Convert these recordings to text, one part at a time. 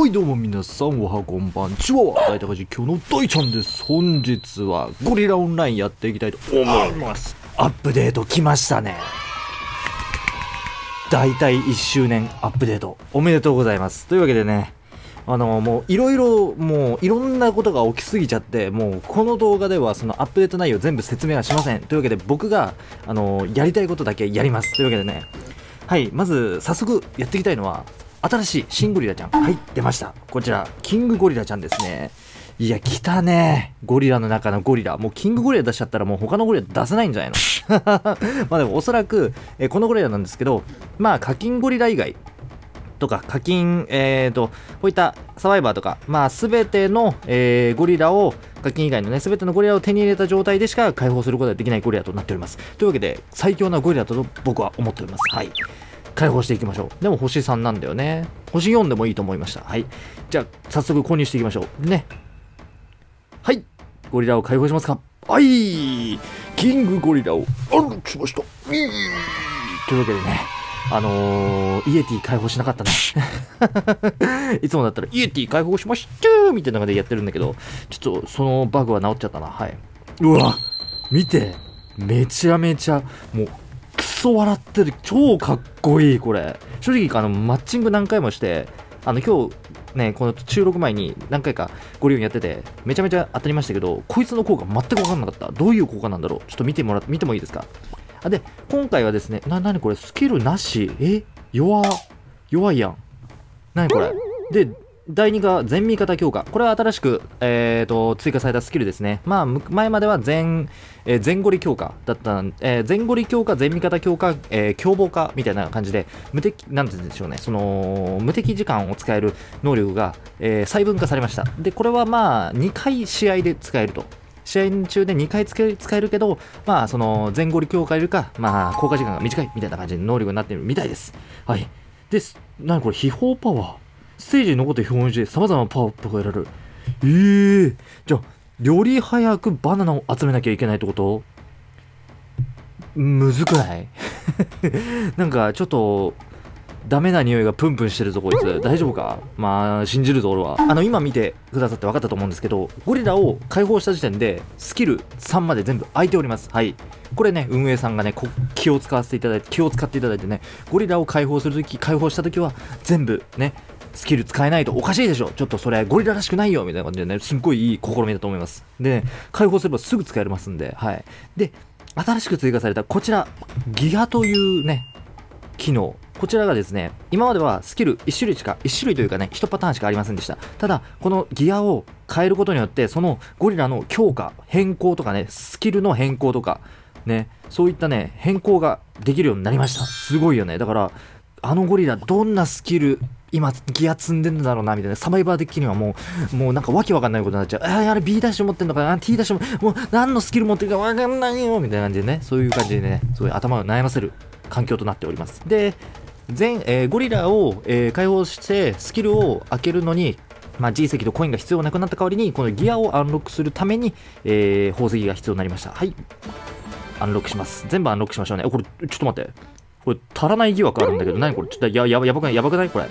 はいどうも皆さん、おはこんばんちは。大高寺今日の大ちゃんです。本日はゴリラオンラインやっていきたいと思います。アップデート来ましたね。大体1周年アップデートおめでとうございます。というわけでね、もういろいろ、もういろんなことが起きすぎちゃって、もうこの動画ではそのアップデート内容全部説明はしません。というわけで僕がやりたいことだけやります。というわけでね、はい、まず早速やっていきたいのは新しい新ゴリラちゃん。はい、出ました。こちらキングゴリラちゃんですね。いや、来たね。ゴリラの中のゴリラ。もうキングゴリラ出しちゃったらもう他のゴリラ出せないんじゃないのまあでもおそらく、このゴリラなんですけど、まあ課金ゴリラ以外とか課金、こういったサバイバーとか、まあ、全ての、ゴリラを、課金以外のね、全てのゴリラを手に入れた状態でしか解放することができないゴリラとなっております。というわけで、最強なゴリラと僕は思っております。はい。解放していきましょう。でも星3なんだよね。星4でもいいと思いました。はい。じゃあ、早速購入していきましょう。ね。はい。ゴリラを解放しますか。はい。キングゴリラをアンロックしました。というわけでね。イエティ解放しなかったねいつもだったらイエティ解放しましたーみたいな感じでやってるんだけど、ちょっとそのバグは治っちゃったな。はい。うわ、見て、めちゃめちゃもうクソ笑ってる。超かっこいい。これ正直マッチング何回もして、今日ね、この収録前に何回かゴリオンやっててめちゃめちゃ当たりましたけど、こいつの効果全く分かんなかった。どういう効果なんだろう。ちょっと見てもいいですか。で、今回はですね、何これ、スキルなし、弱いやん。何これ。で、第2が全味方強化。これは新しく、追加されたスキルですね。まあ、前までは全ゴリ強化だった、全ゴリ強化、全味方強化、凶暴化みたいな感じで、なんて言うんでしょうね、無敵時間を使える能力が、細分化されました。で、これはまあ、2回試合で使えると。試合中で2回使えるけど、まあ、全ゴリ強化よりか、まあ、効果時間が短いみたいな感じの能力になっているみたいです。はい。で、何これ、秘宝パワー。ステージに残って表示で様々なパワーアップが得られる。じゃあ、より早くバナナを集めなきゃいけないってこと？むずくないなんか、ちょっと、ダメな匂いがプンプンしてるぞ、こいつ。大丈夫か？まあ、信じるぞ、俺は。今見てくださって分かったと思うんですけど、ゴリラを解放した時点で、スキル3まで全部空いております。はい。これね、運営さんがね、気を使っていただいてね、ゴリラを解放した時は、全部ね、スキル使えないとおかしいでしょ。ちょっとそれ、ゴリラらしくないよ、みたいな感じでね、すっごいいい試みだと思います。で、ね、解放すればすぐ使えますんで、はい。で、新しく追加された、こちら、ギガというね、機能。こちらがですね、今まではスキル1種類というかね、1パターンしかありませんでした。ただ、このギアを変えることによって、そのゴリラの強化、変更とかね、スキルの変更とか、ね、そういったね、変更ができるようになりました。すごいよね。だから、ゴリラ、どんなスキル、今、ギア積んでんだろうな、みたいな。サバイバー的にはもうなんかわけわかんないことになっちゃう。あれ B ダッシュ持ってんのかな？ T ダッシュもう何のスキル持ってるかわかんないよみたいな感じでね、そういう感じでね、すごい頭を悩ませる環境となっております。で、ゴリラを、解放してスキルを開けるのに、まあ、G 石とコインが必要なくなった代わりに、このギアをアンロックするために、宝石が必要になりました。はい。アンロックします。全部アンロックしましょうね。これ、ちょっと待って。これ、足らない疑惑あるんだけど、何これ、ちょっとやばくないこれ。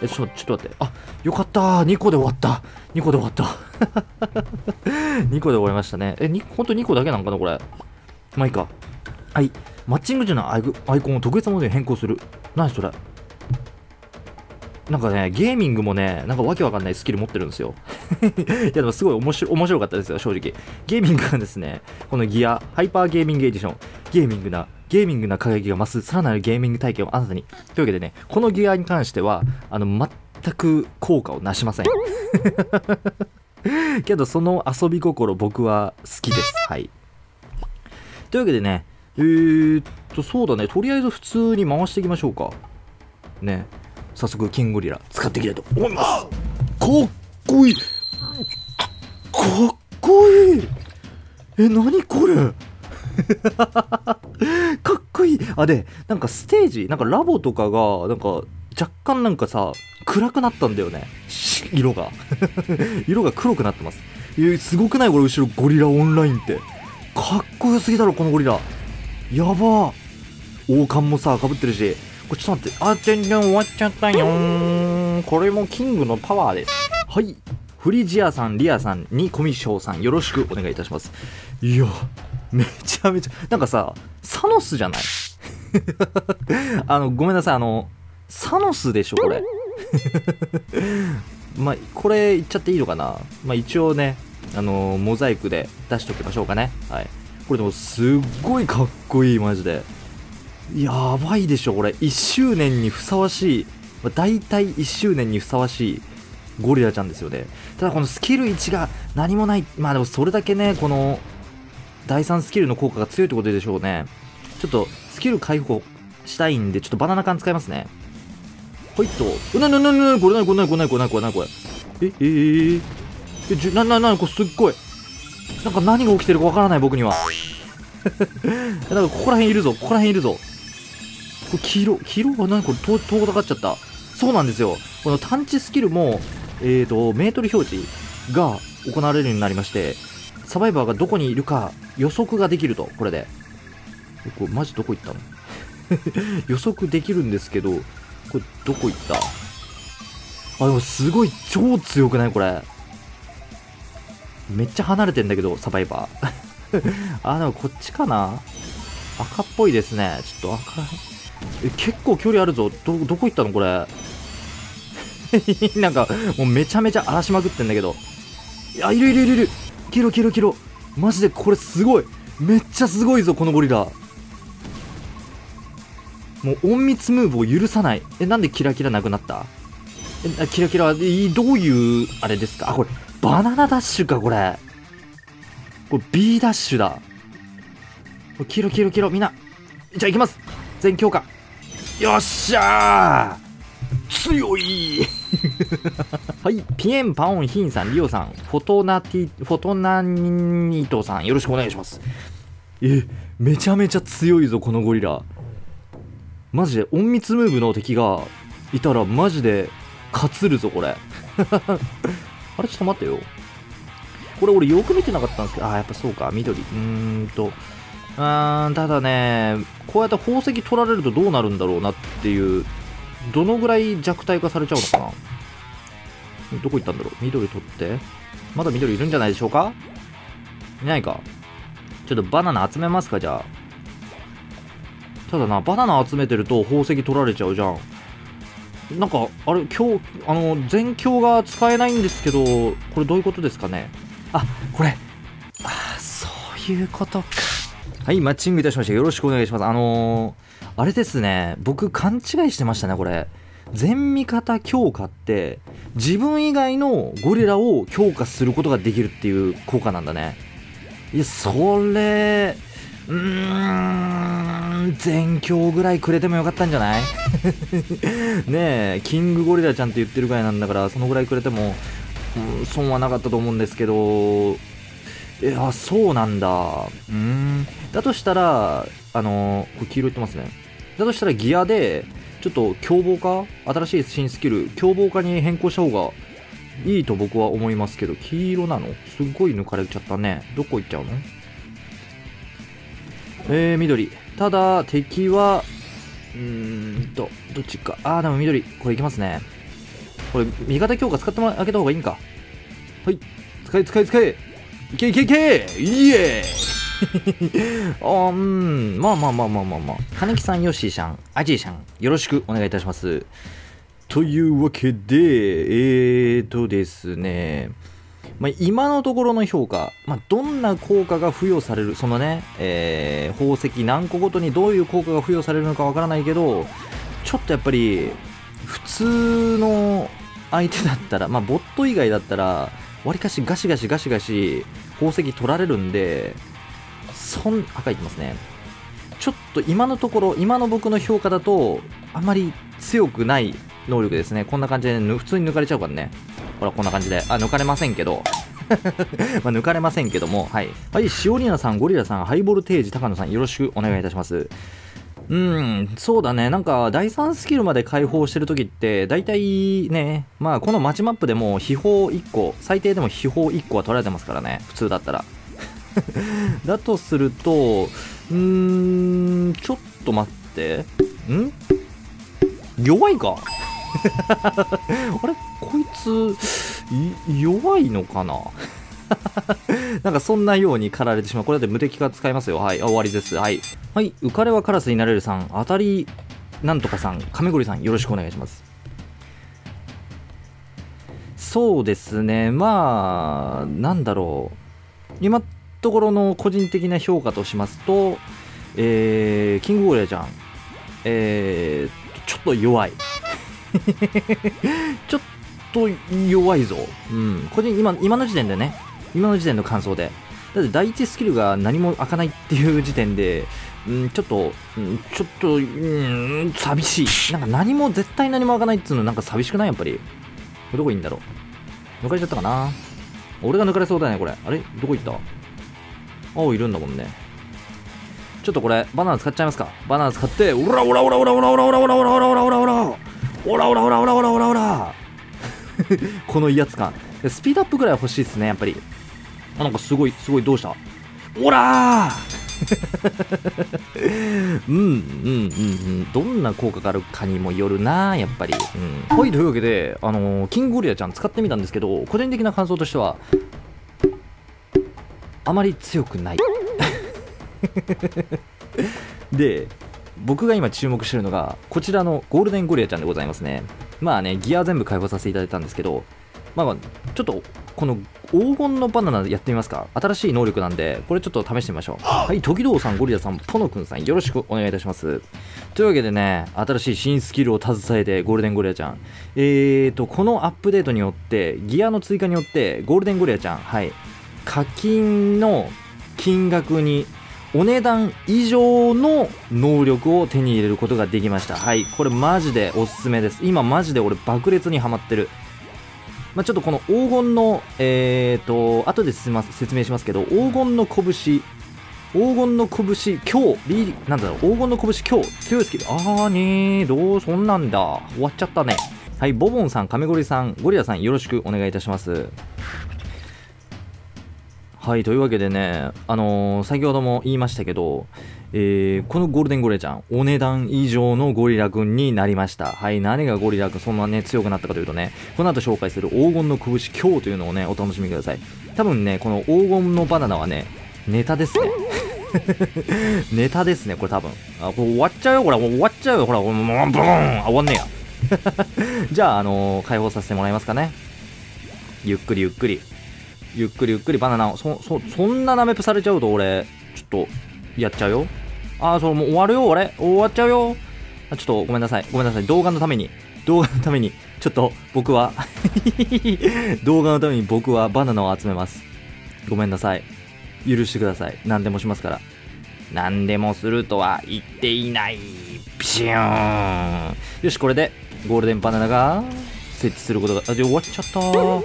ちょっと待って。あ、よかったー。2個で終わった。2個で終わった。2個で終わりましたね。ほんと2個だけなんかなこれ。まあいいか。はい。マッチング時のアイコンを特別なものに変更する。何それ。なんかね、ゲーミングもね、なんかわけわかんないスキル持ってるんですよ。いや、でもすごい面白かったですよ、正直。ゲーミングがですね、このギア、ハイパーゲーミングエディション、ゲーミングな輝きが増す、さらなるゲーミング体験をあなたに。というわけでね、このギアに関しては、全く効果をなしません。けど、その遊び心、僕は好きです。はい。というわけでね、そうだね、とりあえず普通に回していきましょうか。ね、早速、キングゴリラ、使っていきたいと思います。かっこいい。かっこいい。何これ。かっこいい。で、なんかステージ、なんかラボとかが、なんか、若干なんかさ、暗くなったんだよね。色が。色が黒くなってます。すごくないこれ、後ろ、ゴリラオンラインって。かっこよすぎだろ、このゴリラ。やばー。王冠もさ、かぶってるし。これちょっと待って。あ、全然終わっちゃったよー。ん、これもキングのパワーです。はい、フリジアさん、リアさんにコミショウさん、よろしくお願いいたします。いや、めちゃめちゃなんかさ、サノスじゃないごめんなさい、サノスでしょこれまあこれ言っちゃっていいのかな。まあ一応ね、モザイクで出しときましょうかね。はい、これでもすっごいかっこいい、マジでやばいでしょこれ。1周年にふさわしい、まあ、大体1周年にふさわしいゴリラちゃんですよね。ただこのスキル1が何もない、まあでもそれだけね、この第3スキルの効果が強いってことでしょうね。ちょっとスキル回復したいんで、ちょっとバナナ缶使いますね。ほいっと、なになになに、これなにこれなにこれなにこれなにこれなにこれ、なになになに、これすっごいなんか何が起きてるかわからない僕にはなんかここらへんいるぞ、ここらへんいるぞ。これ黄色、黄色は何これ、遠ざかっちゃった。そうなんですよ、この探知スキルもメートル表示が行われるようになりまして、サバイバーがどこにいるか予測ができると。これでこれマジどこ行ったの予測できるんですけど、これどこ行った。あ、でもすごい超強くない、これめっちゃ離れてんだけどサバイバーあ、でもこっちかな、赤っぽいですね。ちょっと赤い、結構距離あるぞ。どこ行ったのこれなんかもうめちゃめちゃ荒らしまくってんだけど、いや、いるいるいるいる、キロキロキロ、マジでこれすごい、めっちゃすごいぞこのゴリラ。もう隠密ムーブを許さない。え、なんでキラキラなくなった。え、キラキラはどういうあれですか。あ、これバナナダッシュか、これこれ B ダッシュだ。キロキロキロ、みんなじゃあ行きます、全強化、よっしゃー、強いはい、ピエンパオンヒンさん、リオさん、フォトナニートさん、よろしくお願いします。え、めちゃめちゃ強いぞこのゴリラ。マジで隠密ムーブの敵がいたらマジで勝つるぞこれあれ、ちょっと待ってよ、これ俺よく見てなかったんですけど、あー、やっぱそうか、緑、ただね、こうやって宝石取られるとどうなるんだろうなっていう、どのぐらい弱体化されちゃうのかな。どこ行ったんだろう、緑取って、まだ緑いるんじゃないでしょうか。いないか。ちょっとバナナ集めますか、じゃあ。ただな、バナナ集めてると宝石取られちゃうじゃん。なんかあれ、今日全強が使えないんですけど、これどういうことですかね。あ、これ、あ、そういうことか。はい、マッチングいたしました、よろしくお願いします。あれですね、僕勘違いしてましたね。これ全味方強化って自分以外のゴリラを強化することができるっていう効果なんだね。いや、それ全強ぐらいくれてもよかったんじゃないねえ、キングゴリラちゃんって言ってるぐらいなんだから、そのぐらいくれても、損はなかったと思うんですけど。いや、そうなんだ。だとしたら、これ黄色いってますね。だとしたらギアで、ちょっと凶暴化、新しい新スキル、凶暴化に変更した方がいいと僕は思いますけど、黄色なの？すごい抜かれちゃったね。どこ行っちゃうの？緑。ただ、敵は、どっちか。あー、でも緑。これいきますね。これ、味方強化使ってあげた方がいいんか。はい。使え、使え、使え。いけいけいけ、イエーイまあまあまあまあまあまあ、金木さん、ヨッシーさん、アジーさん、よろしくお願いいたします。というわけで、ですね、まあ、今のところの評価、まあ、どんな効果が付与される、そのね、宝石何個ごとにどういう効果が付与されるのかわからないけど、ちょっとやっぱり普通の相手だったら、まあ、ボット以外だったらわりかしガシガシガシガシ宝石取られるんで、赤いきますね。ちょっと今のところ、今の僕の評価だとあんまり強くない能力ですね。こんな感じで、ね、普通に抜かれちゃうからね。ほら、こんな感じで、あ、抜かれませんけどまあ抜かれませんけども、はい、はい、しおりなさん、ゴリラさん、ハイボルテージ高野さん、よろしくお願いいたします。そうだね、なんか第3スキルまで解放してるときって、大体ね、まあこの街マップでも秘宝1個、最低でも秘宝1個は取られてますからね、普通だったら。だとすると、ちょっと待って、弱いかあれこいつ弱いのかななんかそんなように狩られてしまう。これだって無敵が使えますよ。はい、あ、終わりです。はい。はい、浮かれはカラスになれるさん、当たりなんとかさん、亀ゴリさん、よろしくお願いします。そうですね、まあ、なんだろう。今のところの個人的な評価としますと、キングゴリラちゃん、ちょっと弱い。ちょっと弱いぞ。うん。個人、今の時点でね。今の時点の感想で。だって第一スキルが何も開かないっていう時点で、ちょっと、寂しい。なんか何も、絶対何も開かないっていうのなんか寂しくないやっぱり。これどこいいんだろう。抜かれちゃったかな。俺が抜かれそうだね、これ。あれどこ行った？青いるんだもんね。ちょっとこれ、バナナ使っちゃいますか。バナナ使って、オラオラオラオラオラオラオラオラオラオラオラオラオラオラオラオラオラオラオラオラこの威圧感。スピードアップぐらい欲しいですね、やっぱり。あ、なんかすごい、どうした？オラーどんな効果があるかにもよるな、やっぱり。うん、はい、というわけで、キングゴリラちゃん使ってみたんですけど、個人的な感想としては、あまり強くない。で、僕が今注目してるのが、こちらのゴールデンゴリラちゃんでございますね。まあね、ギア全部解放させていただいたんですけど、まあ、ちょっとこの黄金のバナナやってみますか。新しい能力なんで、これちょっと試してみましょう。はい、時堂さん、ゴリラさん、ポノくんさん、よろしくお願いいたします。というわけでね、新しい新スキルを携えて、ゴールデンゴリラちゃん。このアップデートによって、ギアの追加によって、ゴールデンゴリラちゃん、はい、課金の金額に、お値段以上の能力を手に入れることができました。はい、これマジでおすすめです。今マジで俺爆裂にハマってる。まあ、ちょっとこの黄金の、後で説明しますけど、黄金の拳、強、なんだろう、黄金の拳、強、強いスキル、そんなんだ、終わっちゃったね。はい、ボボンさん、亀ゴリさん、ゴリラさん、よろしくお願いいたします。はい、というわけでね、先ほども言いましたけど、このゴールデンゴリラちゃん、お値段以上のゴリラくんになりました。はい、何がゴリラくん、そんなね、強くなったかというとね、この後紹介する黄金の拳強というのをね、お楽しみください。多分ね、この黄金のバナナはね、ネタですね。ネタですね、これ多分。あ、これ終わっちゃうよ、これ。終わっちゃうよ、ほら、ブーン、終わんねえや。じゃあ、解放させてもらいますかね。ゆっくりバナナを、そんなナメプされちゃうと俺、ちょっと、やっちゃうよ。そう、もう終わるよ、俺。終わっちゃうよ。ちょっと、ごめんなさい。動画のために、ちょっと、僕は、動画のために僕はバナナを集めます。ごめんなさい。許してください。何でもしますから。何でもするとは言っていない。ピシューン。よし、これで、ゴールデンバナナが、設置することが、終わっちゃったー。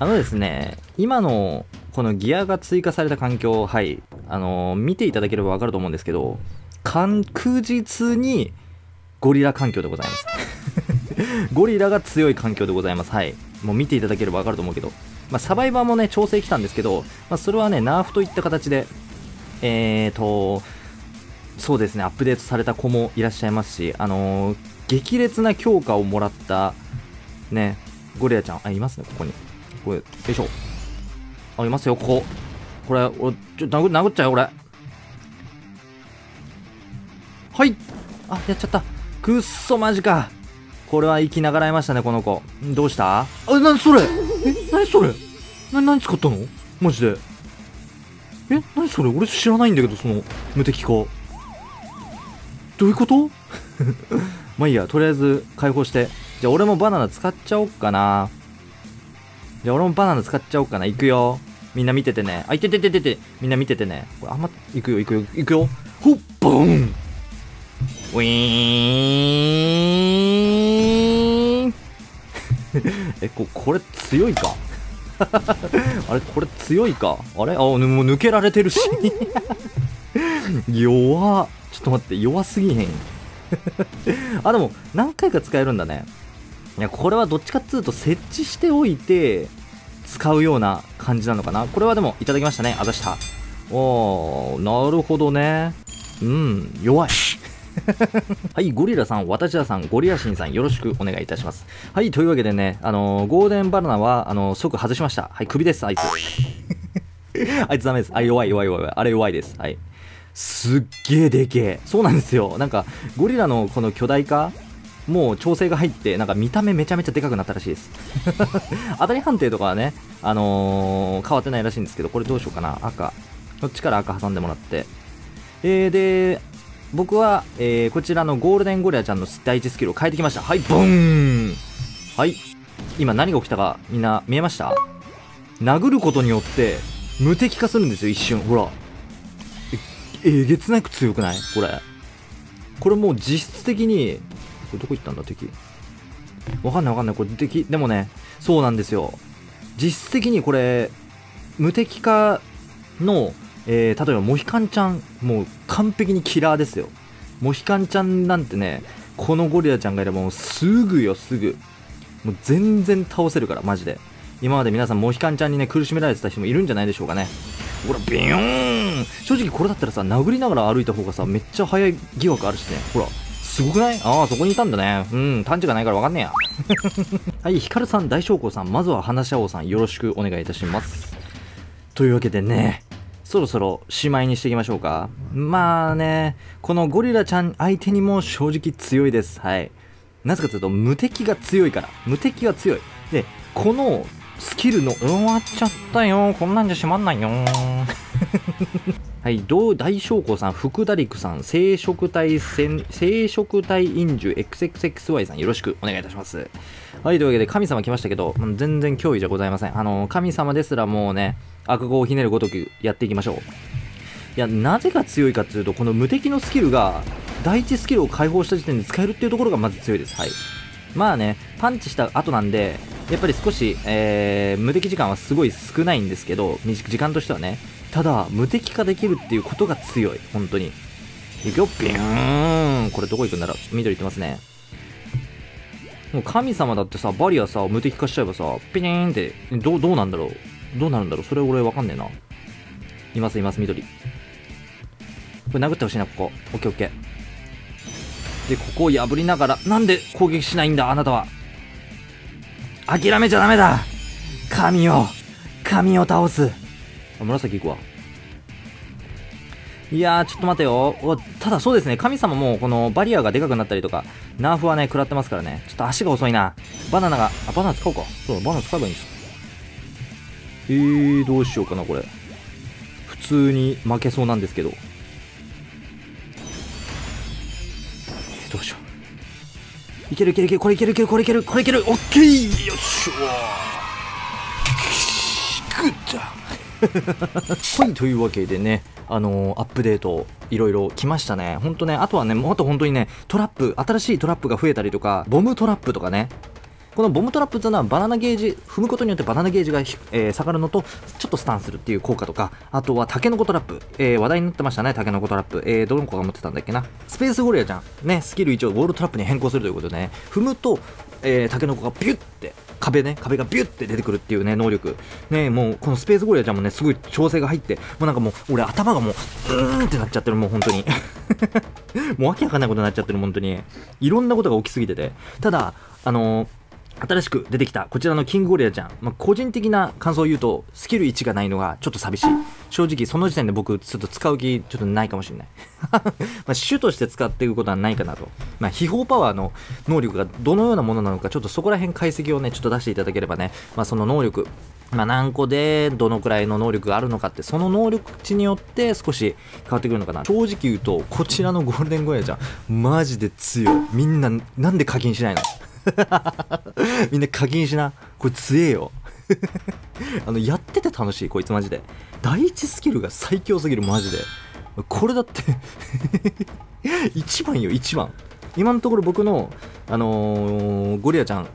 ですね、今のこのギアが追加された環境、はい、見ていただければわかると思うんですけど、確実にゴリラ環境でございます。ゴリラが強い環境でございます。はい。もう見ていただければわかると思うけど、まあ、サバイバーもね、調整来たんですけど、まあ、それはね、ナーフといった形で、そうですね、アップデートされた子もいらっしゃいますし、激烈な強化をもらった、ね、ゴリラちゃん、いますね、ここに。これよいしょ、いますよ、これ俺ちょっと殴っちゃうよ、俺。はい、やっちゃった。くっそ、マジか。これは生きながらえましたね、この子。どうした？何それ？何それ？何使ったの？マジで？何それ？俺知らないんだけど、その無敵化どういうこと？まあいいや、とりあえず解放して、じゃあ俺もバナナ使っちゃおっかな。行くよ。みんな見ててね。あ、いててててて。みんな見ててね。これあんま、行くよ。ほっ、ボーン。ウィーン。これ強いか。あれ、もう抜けられてるし。弱。ちょっと待って、弱すぎへん。でも、何回か使えるんだね。いや、これはどっちかっつうと設置しておいて使うような感じなのかな。これはでもいただきましたね。あざした。なるほどね。うん、弱い。はい、ゴリラさん、私らさん、ゴリラシンさん、よろしくお願いいたします。はい、というわけでね、ゴールデンバナナは即外しました。はい、クビです。あいつあいつダメです。あ、弱い、あれ弱いです。はい、すっげえでけえ。そうなんですよ。なんかゴリラのこの巨大化もう調整が入って、なんか見た目めちゃめちゃでかくなったらしいです。当たり判定とかはね、変わってないらしいんですけど、これどうしようかな。赤、こっちから赤挟んでもらって、で僕は、こちらのゴールデンゴリラちゃんの第1スキルを変えてきました。はい、ボーン。はい、今何が起きたかみんな見えました？殴ることによって無敵化するんですよ、一瞬。ほら、げつなく強くない？これもう実質的に、これどこ行ったんだ敵、わかんない。これ敵でもね、そうなんですよ。実質的にこれ無敵化の、例えばモヒカンちゃん、もう完璧にキラーですよ。モヒカンちゃんなんてね、このゴリラちゃんがいればもうすぐもう全然倒せるから、マジで。今まで皆さんモヒカンちゃんにね苦しめられてた人もいるんじゃないでしょうかね。ほら、ビヨーン。正直これだったらさ、殴りながら歩いた方がさ、めっちゃ速い疑惑あるしね。ほら、すごくない？ああ、そこにいたんだね。うん、探知がないからわかんねえや。はい、ヒカルさん、大将校さん、まずは話し合おうさん、よろしくお願いいたします。というわけでね、そろそろしまいにしていきましょうか。まあね、このゴリラちゃん相手にも正直強いです。はい。なぜかというと、無敵が強いから。無敵が強い。で、このスキルの、終わっちゃったよ。こんなんじゃしまんないよ。はい、大将校さん、福田陸さん、生殖体飲酒 XXXY さん、よろしくお願いいたします。はい、というわけで、神様来ましたけど、全然脅威じゃございません。神様ですらもうね、悪語をひねるごとくやっていきましょう。いや、なぜが強いかというと、この無敵のスキルが、第一スキルを解放した時点で使えるっていうところがまず強いです。はい。まあね、パンチした後なんで、やっぱり少し、無敵時間はすごい少ないんですけど、時間としてはね。ただ、無敵化できるっていうことが強い。本当に。いくよ、ビューン。これどこ行くんだろう。緑行ってますね。もう神様だってさ、バリアさ、無敵化しちゃえばさ、ピリーンって、どうなんだろう。どうなるんだろう。それ俺わかんねえな。います、緑。これ殴ってほしいな、ここ。オッケーオッケー。で、ここを破りながら、なんで攻撃しないんだ、あなたは。諦めちゃダメだ、神を倒す。あ、紫行くわ。いやー、ちょっと待てよ。ただそうですね、神様もこのバリアがでかくなったりとか、ナーフはね、食らってますからね。ちょっと足が遅いな。バナナ使おうか。そう、バナナ使えばいいんじゃん。どうしようかな、これ。普通に負けそうなんですけど。どうしよう。いける、これいける、オッケー、よっしょ、グッド。はい、というわけでね、アップデートいろいろ来ましたね。ほんとね、あとはね、もうあと本当にね、トラップ、新しいトラップが増えたりとか、ボムトラップとかね。このボムトラップっていうのはバナナゲージ、踏むことによってバナナゲージが、下がるのと、ちょっとスタンするっていう効果とか、あとはタケノコトラップ、話題になってましたね、タケノコトラップ、どの子が持ってたんだっけな、スペースゴリラちゃん、ね、スキル1をゴールトラップに変更するということでね、踏むと、タケノコがビュッて、壁がビュッて出てくるっていうね、能力、ね、もうこのスペースゴリラちゃんもね、すごい調整が入って、もうなんかもう、俺、頭がもう、ってなっちゃってる、もう本当に。もうわけわかんないことになっちゃってる、本当に。いろんなことが起きすぎてて、ただ、新しく出てきたこちらのキングゴリラちゃん、個人的な感想を言うと、スキル1がないのがちょっと寂しい。正直その時点で僕ちょっと使う気ちょっとないかもしれない。主として使っていくことはないかなと。秘宝パワーの能力がどのようなものなのか、ちょっとそこら辺解析をねちょっと出していただければね、その能力、何個でどのくらいの能力があるのかって、その能力値によって少し変わってくるのかな。正直言うとこちらのゴールデンゴリラちゃんマジで強い。みんななんで課金しないの。みんな課金しな。これ強えよ。やってて楽しい、こいつマジで。第一スキルが最強すぎる、マジで。これだって、一番よ、一番。今のところ僕の、ゴリラちゃん、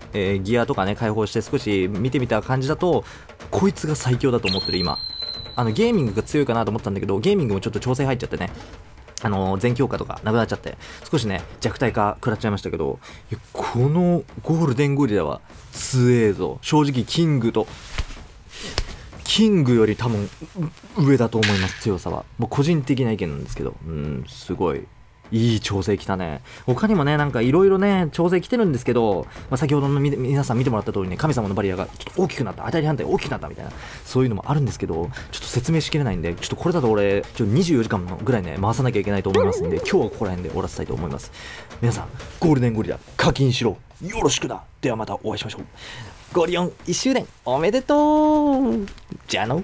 ギアとかね、解放して少し見てみた感じだと、こいつが最強だと思ってる、今。ゲーミングが強いかなと思ったんだけど、ゲーミングもちょっと調整入っちゃってね。全強化とかなくなっちゃって、少しね、弱体化食らっちゃいましたけど、このゴールデンゴリラは強えぞ。正直、キングより多分、上だと思います、強さは。もう個人的な意見なんですけど、すごい。いい調整来たね。他にもね、なんかいろいろね、調整来てるんですけど、まあ、先ほどの皆さん見てもらった通りね、神様のバリアがちょっと大きくなった、当たり反対大きくなったみたいな、そういうのもあるんですけど、ちょっと説明しきれないんで、ちょっとこれだと俺、ちょっと24時間ぐらいね、回さなきゃいけないと思いますんで、今日はここら辺で終わらせたいと思います。皆さん、ゴールデンゴリラ、課金しろ。よろしくだ。ではまたお会いしましょう。ゴリオン1周年おめでとう。じゃあの。